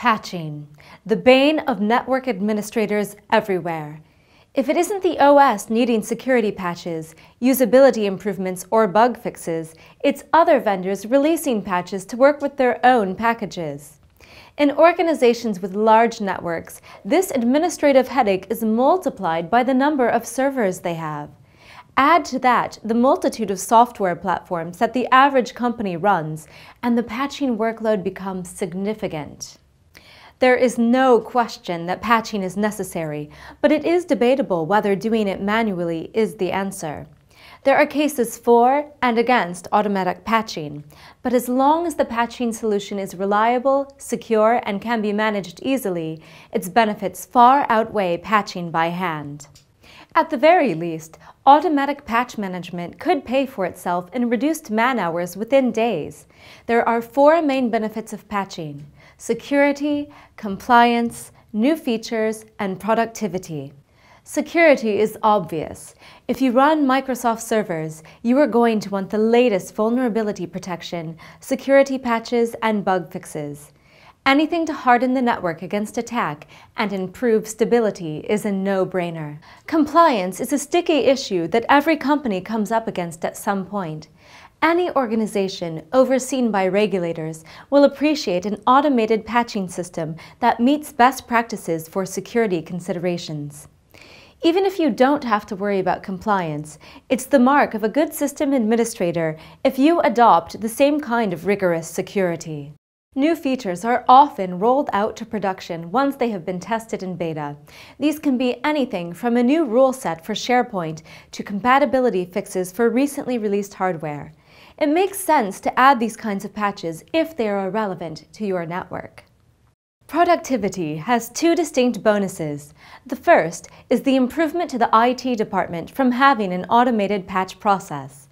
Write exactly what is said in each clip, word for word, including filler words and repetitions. Patching, the bane of network administrators everywhere. If it isn't the O S needing security patches, usability improvements, or bug fixes, it's other vendors releasing patches to work with their own packages. In organizations with large networks, this administrative headache is multiplied by the number of servers they have. Add to that the multitude of software platforms that the average company runs, and the patching workload becomes significant. There is no question that patching is necessary, but it is debatable whether doing it manually is the answer. There are cases for and against automatic patching, but as long as the patching solution is reliable, secure, and can be managed easily, its benefits far outweigh patching by hand. At the very least, automatic patch management could pay for itself in reduced man-hours within days. There are four main benefits of patching: security, compliance, new features, and productivity. Security is obvious. If you run Microsoft servers, you are going to want the latest vulnerability protection, security patches, and bug fixes. Anything to harden the network against attack and improve stability is a no-brainer. Compliance is a sticky issue that every company comes up against at some point. Any organization overseen by regulators will appreciate an automated patching system that meets best practices for security considerations. Even if you don't have to worry about compliance, it's the mark of a good system administrator if you adopt the same kind of rigorous security. New features are often rolled out to production once they have been tested in beta. These can be anything from a new rule set for SharePoint to compatibility fixes for recently released hardware. It makes sense to add these kinds of patches if they are relevant to your network. Productivity has two distinct bonuses. The first is the improvement to the I T department from having an automated patch process.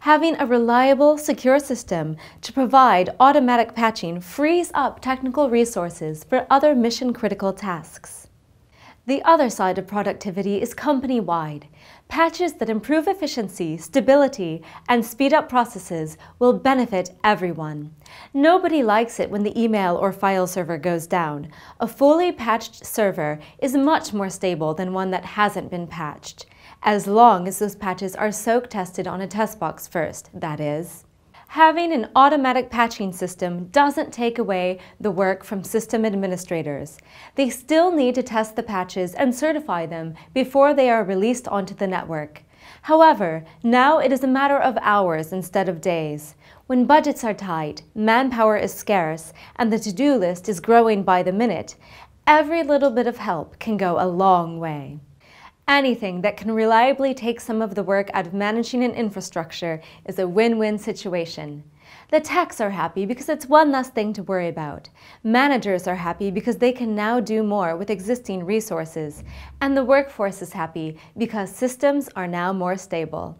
Having a reliable, secure system to provide automatic patching frees up technical resources for other mission-critical tasks. The other side of productivity is company-wide. Patches that improve efficiency, stability, and speed up processes will benefit everyone. Nobody likes it when the email or file server goes down. A fully patched server is much more stable than one that hasn't been patched, as long as those patches are soak tested on a test box first, that is. Having an automatic patching system doesn't take away the work from system administrators. They still need to test the patches and certify them before they are released onto the network. However, now it is a matter of hours instead of days. When budgets are tight, manpower is scarce, and the to-do list is growing by the minute, every little bit of help can go a long way. Anything that can reliably take some of the work out of managing an infrastructure is a win-win situation. The techs are happy because it's one less thing to worry about. Managers are happy because they can now do more with existing resources. And the workforce is happy because systems are now more stable.